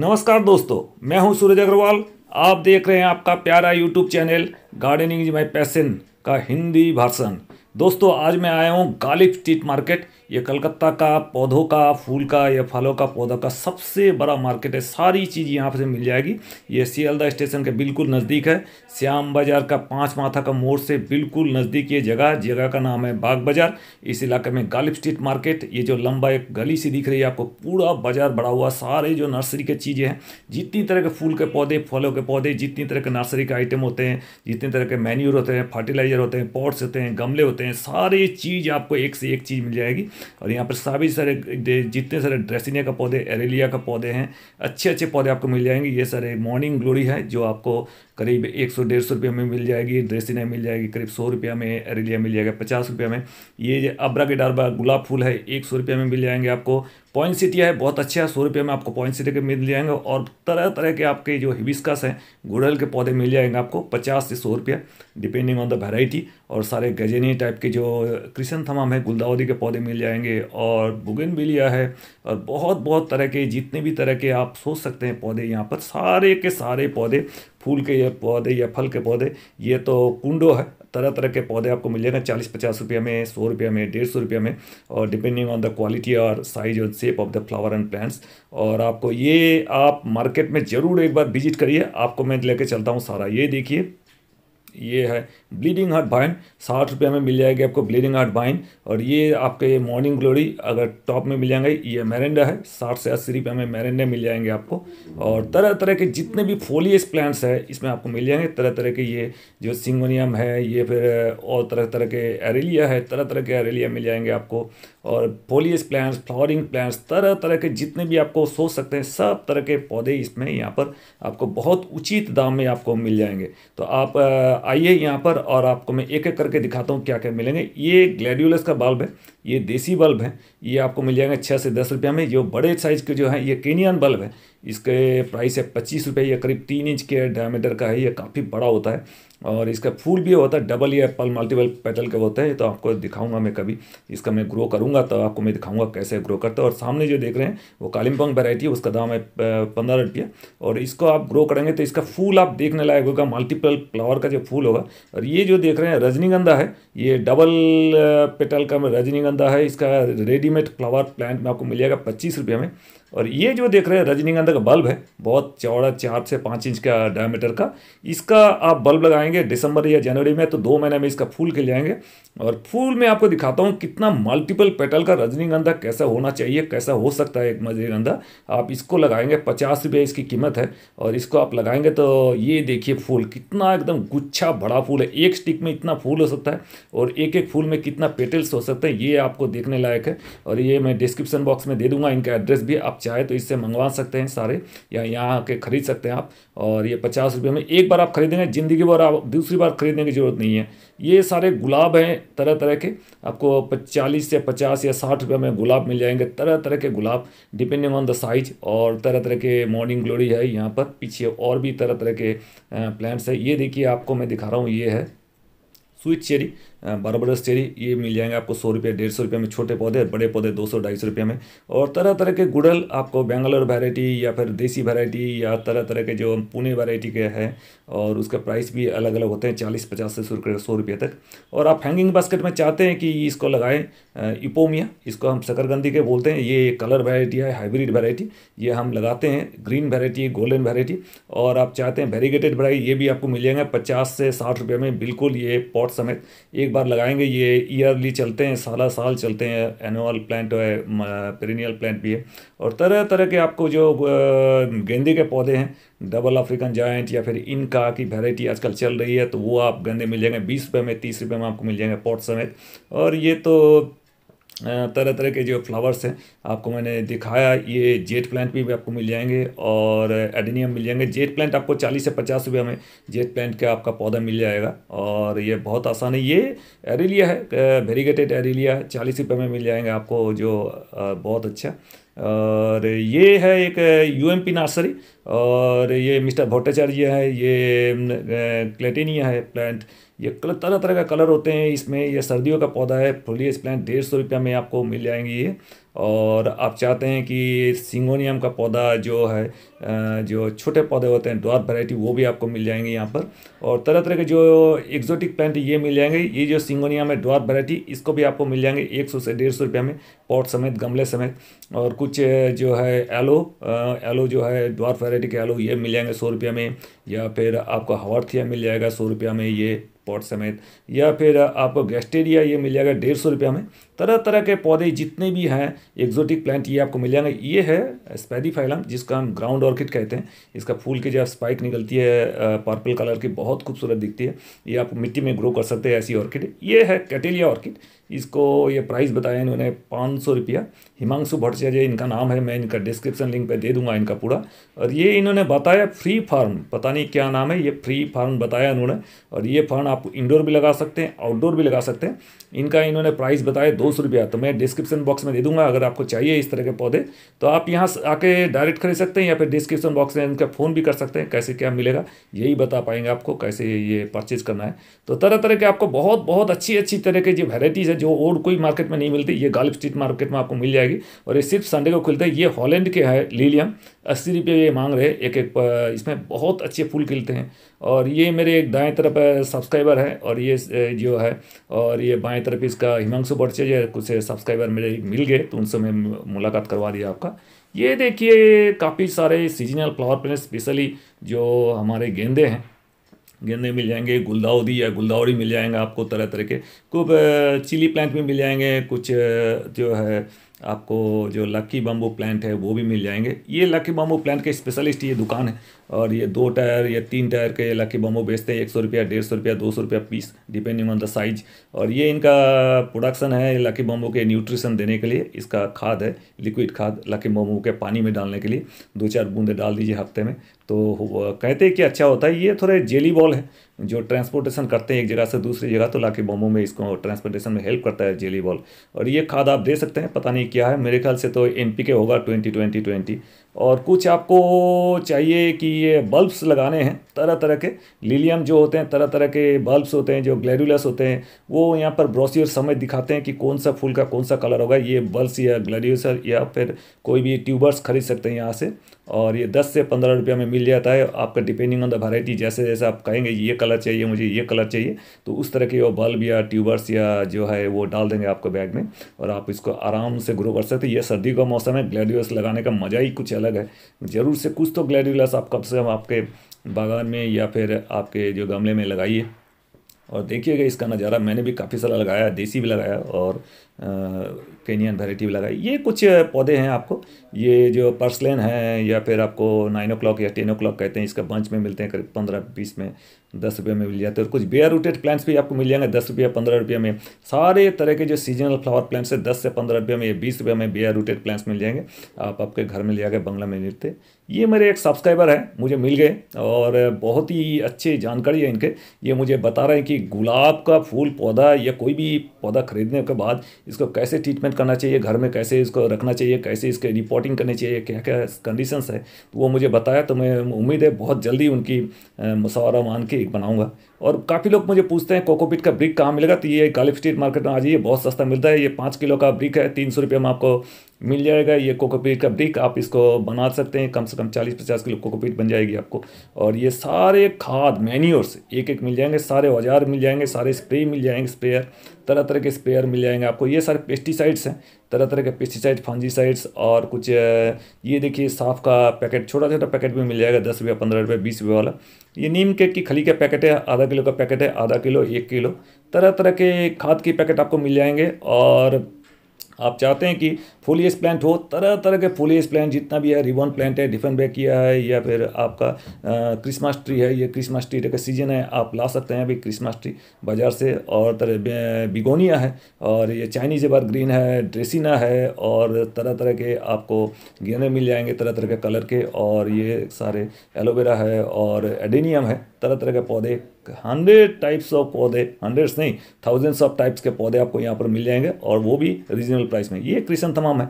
नमस्कार दोस्तों, मैं हूं सूरज अग्रवाल। आप देख रहे हैं आपका प्यारा YouTube channel gardening is my passion का हिंदी भाषण। दोस्तों, आज मैं आया हूं गालिफ स्ट्रीट मार्केट। ये कलकत्ता का पौधों का, फूल का या फलों का पौधा का सबसे बड़ा मार्केट है। सारी चीज़ यहाँ से मिल जाएगी। ये सियालदा स्टेशन के बिल्कुल नज़दीक है। श्याम बाज़ार का 5 माथा का मोड़ से बिल्कुल नज़दीक ये जगह का नाम है बाग बाज़ार। इस इलाके में गालिफ स्ट्रीट मार्केट, ये जो लंबा एक गली सी दिख रही है आपको, पूरा बाज़ार बढ़ा हुआ, सारे जो नर्सरी के चीज़ें हैं, जितनी तरह के फूल के पौधे, फलों के पौधे, जितनी तरह के नर्सरी के आइटम होते हैं, जितने तरह के मैन्यूर होते हैं, फर्टिलाइज़र होते हैं, पॉट्स होते हैं, गमले होते हैं, सारी चीज़ आपको एक से एक चीज़ मिल जाएगी। और यहाँ पर सभी सारे जितने सारे ड्रेसिनिया का पौधे, अरेलिया का पौधे हैं, अच्छे अच्छे पौधे आपको मिल जाएंगे। ये सारे मॉर्निंग ग्लोरी है जो आपको करीब 100-150 रुपये में मिल जाएगी। ड्रेसिनिया मिल जाएगी करीब 100 रुपये में, अरेलिया मिल जाएगा 50 रुपये में। ये अबरा के डार गुलाब फूल है, 100 रुपये में मिल जाएंगे आपको। पॉइनसेटिया है, बहुत अच्छा है, 100 रुपये में आपको पॉइनसेटिया के मिल जाएंगे। और तरह तरह के आपके जो हिबिसका हैं, गुड़हल के पौधे मिल जाएंगे आपको 50 से 100 रुपये डिपेंडिंग ऑन द वैरायटी। और सारे गजेनी टाइप के जो क्राइसेंथम है, गुलदाउदी के पौधे मिल जाएंगे, और बोगेनविलिया है, और बहुत तरह के जितने भी तरह के आप सोच सकते हैं पौधे, यहाँ पर सारे के सारे पौधे, फूल के या पौधे या फल के पौधे। ये तो कुंडो है, तरह तरह के पौधे आपको मिल जाएंगे 40-50 रुपये में, 100 रुपये में, 150 रुपये में, और डिपेंडिंग ऑन द क्वालिटी और साइज और shape of the flower and plants. और आपको ये आप मार्केट में ज़रूर एक बार विजिट करिए। आपको मैं लेके चलता हूँ सारा। ये देखिए, ये है ब्लीडिंग हार्ट वाइन, 60 रुपये में मिल जाएगी आपको ब्लीडिंग हार्ट वाइन। और ये आपके मॉर्निंग ग्लोरी अगर टॉप में मिल जाएंगे। ये मेरिंडा है, 60 से 80 रुपये में मेरिंडा मिल जाएंगे आपको। और तरह तरह के जितने भी फोलियस प्लांट्स है इसमें आपको मिल जाएंगे, तरह तरह के। ये जो सिंगोनियम है, ये फिर और तरह तरह के अरेलिया है, तरह तरह के अरेलिया मिल जाएंगे आपको। और फोलियस प्लांट्स, फ्लावरिंग प्लांट्स, तरह तरह के जितने भी आपको सोच सकते हैं सब तरह के पौधे इसमें यहाँ पर आपको बहुत उचित दाम में आपको मिल जाएंगे। तो आप आइए यहाँ पर, और आपको मैं एक एक करके दिखाता हूँ क्या क्या मिलेंगे। ये ग्लैड्युलस का बल्ब है, ये देसी बल्ब है, ये आपको मिल जाएंगे 6 से 10 रुपये में। जो बड़े साइज़ के जो है, ये केनियन बल्ब है, इसके प्राइस है 25 रुपये। ये करीब 3 इंच के डायमीटर का है, ये काफ़ी बड़ा होता है, और इसका फूल भी होता है डबल या मल्टीपल पेटल के होते हैं। तो आपको दिखाऊंगा मैं कभी, इसका मैं ग्रो करूंगा तो आपको मैं दिखाऊंगा कैसे ग्रो करता है। और सामने जो देख रहे हैं वो कालिम्पोंग वैरायटी है, उसका दाम है 15 रुपये। और इसको आप ग्रो करेंगे तो इसका फूल आप देखने लायक होगा, मल्टीपल फ्लावर का जो फूल होगा। और ये जो देख रहे हैं रजनीगंधा है, ये डबल पेटल का रजनीगंधा है, इसका रेडीमेड फ्लावर प्लांट में आपको मिल जाएगा 25 रुपये में। और ये जो देख रहे हैं रजनीगंधा का बल्ब है, बहुत चौड़ा, 4 से 5 इंच का डायमीटर का। इसका आप बल्ब लगाएंगे दिसंबर या जनवरी में तो 2 महीने में इसका फूल खिल जाएंगे। और फूल मैं आपको दिखाता हूँ कितना मल्टीपल पेटल का रजनीगंधा कैसा होना चाहिए, कैसा हो सकता है एक रजनीगंधा। आप इसको लगाएंगे, 50 रुपये इसकी कीमत है, और इसको आप लगाएंगे तो ये देखिए फूल कितना एकदम गुच्छा बड़ा फूल है। एक स्टिक में इतना फूल हो सकता है, और एक एक फूल में कितना पेटल्स हो सकता है, ये आपको देखने लायक है। और ये मैं डिस्क्रिप्शन बॉक्स में दे दूँगा इनका एड्रेस भी, आप चाहे तो इससे मंगवा सकते हैं सारे, या यहाँ आके खरीद सकते हैं आप। और ये 50 रुपये में एक बार आप खरीदेंगे, ज़िंदगी भर आप दूसरी बार खरीदने की जरूरत नहीं है। ये सारे गुलाब हैं तरह तरह के, आपको 40 से 50 या 60 रुपये में गुलाब मिल जाएंगे, तरह तरह के गुलाब डिपेंडिंग ऑन द साइज। और तरह तरह के मॉर्निंग ग्लोरी है यहाँ पर, पीछे और भी तरह तरह के प्लांट्स है। ये देखिए आपको मैं दिखा रहा हूँ, ये है स्वीट चेरी, बारबडस चेरी, ये मिल जाएंगे आपको 100 रुपये 150 रुपये में छोटे पौधे, बड़े पौधे 200-250 रुपये में। और तरह तरह के गुड़हल आपको बेंगलोर वैरायटी या फिर देसी वैरायटी या तरह तरह के जो पुणे वैरायटी के हैं, और उसका प्राइस भी अलग अलग होते हैं, 40-50 से 100 रुपये तक। और आप हैंगिंग बास्केट में चाहते हैं कि इसको लगाएं, इपोमिया, इसको हम शकरगंधी के बोलते हैं। ये कलर वैरायटी है, हाइब्रिड वैरायटी, ये हम लगाते हैं, ग्रीन वैरायटी, गोल्डन वैरायटी। और आप चाहते हैं वेरीगेटेड वैरायटी, ये भी आपको मिल जाएंगे 50 से 60 रुपये में बिल्कुल, ये पॉट समेत एक बार लगाएंगे। ये ईयरली चलते हैं, साला साल चलते हैं, एनुअल प्लांट है, पेरिनियल प्लांट भी है। और तरह तरह के आपको जो गेंदे के पौधे हैं, डबल अफ्रीकन जायंट या फिर इनका की वैरायटी आजकल चल रही है, तो वो आप गेंदे मिल जाएंगे 20 रुपये में, 30 रुपये में आपको मिल जाएंगे पॉट समेत। और ये तो तरह तरह के जो फ्लावर्स हैं आपको मैंने दिखाया। ये जेट प्लांट भी आपको मिल जाएंगे, और एडेनियम मिल जाएंगे। जेट प्लांट आपको 40 से 50 रुपये में जेट प्लांट का आपका पौधा मिल जाएगा, और ये बहुत आसान है। ये एरेलिया है, वेरीगेटेड एरेलिया, 40 रुपये में मिल जाएंगे आपको, जो बहुत अच्छा। और ये है एक UMP नर्सरी, और ये मिस्टर भट्टाचार्य है, ये क्लेटेनिया है प्लांट, ये तरह तरह का कलर होते हैं इसमें। ये सर्दियों का पौधा है, फोलियस प्लांट, 150 रुपये में आपको मिल जाएंगे ये। और आप चाहते हैं कि सिंगोनियम का पौधा जो है, जो छोटे पौधे होते हैं द्वार वैरायटी, वो भी आपको मिल जाएंगे यहाँ पर। और तरह तरह के जो एग्जॉटिक प्लांट ये मिल जाएंगे। ये जो सिंगोनियम है द्वार वैरायटी, इसको भी आपको मिल जाएंगे 100 से 150 रुपये में पॉट समेत, गमले समेत। और कुछ जो है एलो जो है द्वार वैरायटी के एलो, ये मिल जाएंगे 100 रुपये में। या फिर आपको हॉवर्थीया मिल जाएगा 100 रुपये में ये पॉट समेत। या फिर आपको गेस्टेरिया ये मिल जाएगा 150 रुपये में। तरह तरह के पौधे जितने भी हैं एक्जोटिक प्लांट ये आपको मिल जाएंगे। ये है स्पैडीफाइलम, जिसका हम ग्राउंड ऑर्किड कहते हैं। इसका फूल की जब स्पाइक निकलती है पर्पल कलर की, बहुत खूबसूरत दिखती है। ये आप मिट्टी में ग्रो कर सकते हैं ऐसी ऑर्किड। ये है कैटेलिया ऑर्किड। इसको ये प्राइस बताया इन्होंने 500 रुपया। हिमांशु भट्टाचार्य इनका नाम है, मैं इनका डिस्क्रिप्शन लिंक पे दे दूंगा इनका पूरा। और ये इन्होंने बताया फ्री फार्म, पता नहीं क्या नाम है, ये फ्री फार्म बताया इन्होंने। और ये फार्म आप इंडोर भी लगा सकते हैं, आउटडोर भी लगा सकते हैं। इनका इन्होंने प्राइस बताया 200 रुपया। तो मैं डिस्क्रिप्शन बॉक्स में दे दूँगा, अगर आपको चाहिए इस तरह के पौधे तो आप यहाँ आके डायरेक्ट खरीद सकते हैं, या फिर डिस्क्रिप्शन बॉक्स में इनका फ़ोन भी कर सकते हैं। कैसे क्या मिलेगा यही बता पाएंगे आपको, कैसे ये परचेज़ करना है। तो तरह तरह के आपको बहुत अच्छी तरह के जो वेराइटीज़ है, जो और कोई मार्केट में नहीं मिलती, ये गालिफ स्ट्रीट मार्केट में आपको मिल जाएगी। और ये सिर्फ संडे को खुलता है। ये हॉलैंड के है लिलियम, 80 रुपये ये मांग रहे एक एक। इसमें बहुत अच्छे फूल खिलते हैं। और ये मेरे एक दाएं तरफ सब्सक्राइबर है, और ये जो है, और ये बाएं तरफ इसका हिमांशु भट्टाचार्य, कुछ सब्सक्राइबर मेरे मिल गए तो उनसे मैं मुलाकात करवा दिया आपका। ये देखिए काफ़ी सारे सीजनल फ्लावर प्लांट, स्पेशली जो हमारे गेंदे हैं, गेंदे मिल जाएंगे, गुलदाउदी या गुलदाउदी मिल जाएंगे आपको, तरह तरह के खूब चिली प्लांट भी मिल जाएंगे, कुछ जो है आपको जो लकी बम्बू प्लांट है वो भी मिल जाएंगे। ये लकी बम्बू प्लांट के स्पेशलिस्ट ये दुकान है, और ये 2 टायर या 3 टायर के लकी बम्बू बेचते हैं 100 रुपया, 150 रुपया, 200 रुपया piece, depending on the size. और ये इनका प्रोडक्शन है लकी बम्बू के न्यूट्रिशन देने के लिए, इसका खाद है, लिक्विड खाद लकी बम्बू के पानी में डालने के लिए। 2-4 बूंदे डाल दीजिए हफ्ते में, तो कहते हैं कि अच्छा होता है। ये थोड़े जेली बॉल है, जो ट्रांसपोर्टेशन करते हैं एक जगह से दूसरी जगह, तो लकी बम्बू में इसको ट्रांसपोर्टेशन में हेल्प करता है जेली बॉल। और ये खाद आप दे सकते हैं, पता नहीं क्या है, मेरे ख्याल से तो NPK होगा 20-20-20। और कुछ आपको चाहिए कि ये बल्ब्स लगाने हैं तरह तरह के, लिलियम जो होते हैं तरह तरह के बल्ब्स होते हैं, जो ग्लैड्युलस होते हैं, वो यहाँ पर ब्रोशियर समय दिखाते हैं कि कौन सा फूल का कौन सा कलर होगा। ये बल्ब्स या ग्लैड्युलस या फिर कोई भी ट्यूबर्स खरीद सकते हैं यहाँ से, और ये 10 से 15 रुपया में मिल जाता है आपका, डिपेंडिंग ऑन द वैरायटी। जैसे जैसे आप कहेंगे ये कलर चाहिए मुझे, ये कलर चाहिए, तो उस तरह के वो बल्ब या ट्यूबर्स या जो है वो डाल देंगे आपको बैग में, और आप इसको आराम से ग्रो कर सकते हैं। ये सर्दी का मौसम है, ग्लैड्युलस लगाने का मज़ा ही कुछ अलग है। ज़रूर से कुछ तो ग्लैड्युलस आप कम से कम आपके बागान में या फिर आपके जो गमले में लगाइए, और देखिएगा इसका नज़ारा। मैंने भी काफ़ी सारा लगाया, देसी भी लगाया और केनियन वैरायटी भी लगाई। ये कुछ पौधे हैं आपको, ये जो पर्सलेन है, या फिर आपको 9 o'clock या 10 o'clock कहते हैं, इसका बंच में मिलते हैं करीब 15-20 में, 10 रुपये में मिल जाते हैं। और कुछ बेयर रूटेड प्लांट्स भी आपको मिल जाएंगे 10 रुपया 15 रुपये में। सारे तरह के जो सीजनल फ्लावर प्लांट्स हैं 10 से 15 रुपये में, 20 रुपये में बेयर रूटेड प्लांट्स मिल जाएंगे, आप आपके घर में ले जाकर बंगला में लेते। ये मेरे एक सब्सक्राइबर हैं, मुझे मिल गए, और बहुत ही अच्छी जानकारी है इनके। ये मुझे बता रहे हैं कि गुलाब का फूल पौधा या कोई भी पौधा खरीदने के बाद इसको कैसे ट्रीटमेंट करना चाहिए, घर में कैसे इसको रखना चाहिए, कैसे इसके रिपोर्टिंग करनी चाहिए, क्या क्या कंडीशंस है, तो वो मुझे बताया। तो मैं उम्मीद है बहुत जल्दी उनकी मशवरा मान के एक बनाऊँगा। और काफ़ी लोग मुझे पूछते हैं कोकोपीट का ब्रिक कहाँ मिलेगा, तो ये गालिफ स्ट्रीट मार्केट में आ जाइए, बहुत सस्ता मिलता है। ये 5 किलो का ब्रिक है, 300 रुपये में आपको मिल जाएगा। ये कोकोपीट का ब्रिक आप इसको बना सकते हैं, कम से कम 40-50 किलो कोकोपीट बन जाएगी आपको। और ये सारे खाद मैन्योर्स एक एक मिल जाएंगे, सारे औजार मिल जाएंगे, सारे स्प्रे मिल जाएंगे, स्प्रेयर तरह तरह के स्प्रेयर मिल जाएंगे आपको। ये सारे पेस्टिसाइड्स हैं, तरह तरह के पेस्टिसाइड, फंजीसाइड्स। और कुछ ये देखिए साफ का पैकेट, छोटा छोटा पैकेट भी मिल जाएगा 10 रुपया 15 रुपये 20 रुपये वाला। ये नीम के की खली का पैकेट है, आधा किलो का पैकेट है, आधा किलो, 1 किलो, तरह तरह के खाद के पैकेट आपको मिल जाएंगे। और आप चाहते हैं कि फोलियस प्लांट हो, तरह तरह के फोलियस प्लांट जितना भी है, रिबन प्लांट है, डिफेनबेकिया है, या फिर आपका क्रिसमस ट्री है, ये क्रिसमस ट्री का सीजन है, आप ला सकते हैं अभी क्रिसमस ट्री बाज़ार से। और तरह बिगोनिया है, और ये चाइनीज एबर ग्रीन है, ड्रेसिनिया है, और तरह तरह के आपको गेंदे मिल जाएंगे तरह तरह के कलर के। और ये सारे एलोवेरा है और एडेनियम है, तरह तरह के पौधे, 100 टाइप्स ऑफ पौधे, 100 नहीं 1000s ऑफ टाइप्स के पौधे आपको यहाँ पर मिल जाएंगे, और वो भी रीजनेबल प्राइस में। ये क्राइसेंथम क्रिसंथमम है,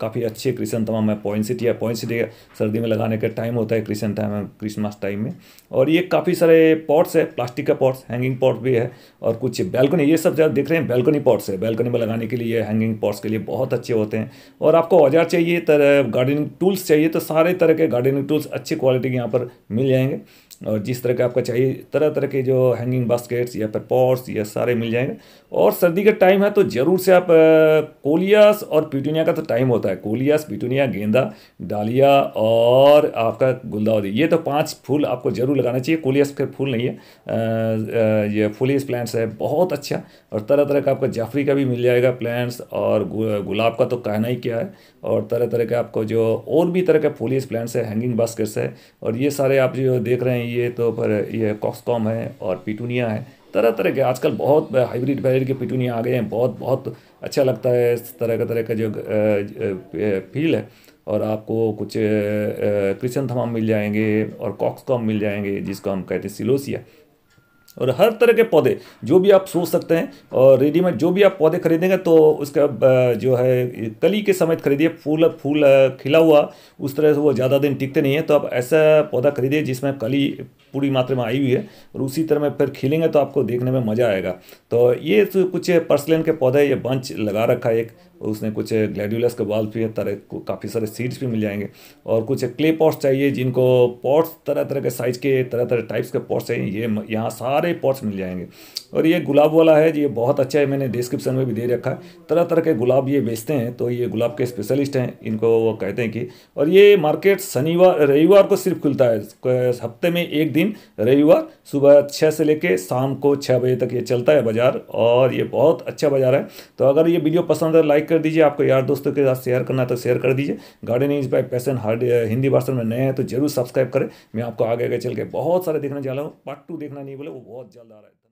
काफ़ी अच्छे क्रिसंथमम है। पॉइनसेटिया, पॉइनसेटिया सर्दी में लगाने का टाइम होता है क्रिसंथमम, क्रिसमस टाइम में। और ये काफ़ी सारे पॉट्स है, प्लास्टिक का पॉट्स, हैंगिंग पॉट भी है। और कुछ बैल्कनी, ये सब जब देख रहे हैं बैल्कनी पॉट्स है, बैल्कनी में लगाने के लिए, हैंगिंग पॉट्स के लिए बहुत अच्छे होते हैं। और आपको औजार चाहिए, गार्डनिंग टूल्स चाहिए तो सारे तरह के गार्डनिंग टूल्स अच्छी क्वालिटी के यहाँ पर मिल जाएंगे। और जिस तरह के आपका चाहिए तरह तरह के जो हैंगिंग बास्केट्स या फिर पॉट्स ये सारे मिल जाएंगे। और सर्दी का टाइम है तो ज़रूर से आप कोलियास और पेटूनिया का तो टाइम होता है, कोलियास, पेटूनिया, गेंदा, डालिया और आपका गुलदाउदी, ये तो 5 फूल आपको ज़रूर लगाना चाहिए। कोलियास के फूल नहीं है, ये फूलियस प्लांट्स है बहुत अच्छा। और तरह तरह का आपका जाफरी का भी मिल जाएगा प्लांट्स, और गुलाब का तो कहना ही क्या है। और तरह तरह के आपको जो और भी तरह के फूलियस प्लांट्स है, हैंगिंग बास्केट्स है। और ये सारे आप जो देख रहे हैं ये तो पर ये कॉक्सकॉम है और पेटूनिया है, तरह तरह के आजकल बहुत हाइब्रिड वैरायटी के पेटूनिया आ गए हैं। बहुत बहुत अच्छा लगता है इस तरह का जो फील है। और आपको कुछ क्रिसंथमम मिल जाएंगे और कॉक्सकॉम मिल जाएंगे जिसको हम कहते हैं सिलोसिया। और हर तरह के पौधे जो भी आप सोच सकते हैं, और रेडीमेड जो भी आप पौधे खरीदेंगे तो उसका जो है कली के समेत खरीदिए। फूल खिला हुआ उस तरह से वो ज़्यादा दिन टिकते नहीं है, तो आप ऐसा पौधा खरीदिए जिसमें कली पूरी मात्रा में आई हुई है और उसी तरह में फिर खिलेंगे तो आपको देखने में मज़ा आएगा। तो ये तो कुछ पर्सलेन के पौधे, ये बंच लगा रखा है एक, उसने कुछ ग्लैड्युलस के बाल भी है, तरह काफ़ी सारे सीड्स भी मिल जाएंगे। और कुछ क्ले पॉट्स चाहिए जिनको पॉट्स तरह तरह के साइज के, तरह तरह टाइप्स के पॉट्स चाहिए, ये यहाँ सारे पॉट्स मिल जाएंगे। और ये गुलाब वाला है, ये बहुत अच्छा है, मैंने डिस्क्रिप्शन में भी दे रखा है। तरह तरह के गुलाब ये बेचते हैं, तो ये गुलाब के स्पेशलिस्ट हैं, इनको वो कहते हैं कि। और ये मार्केट शनिवार रविवार को सिर्फ खुलता है, हफ्ते में एक दिन रविवार, सुबह 6 से लेकर शाम को 6 बजे तक ये चलता है बाज़ार। और ये बहुत अच्छा बाज़ार है। तो अगर ये वीडियो पसंद है लाइक कर दीजिए, आपको यार दोस्तों के साथ शेयर करना है तो शेयर कर दीजिए। Gardening is my passion, Hindi भाषा में नए हैं तो जरूर सब्सक्राइब करें। मैं आपको आगे आगे चल के बहुत सारे देखने जा रहा हूँ, पार्ट 2 देखना नहीं बोले वो बहुत जल्द आ रहा है।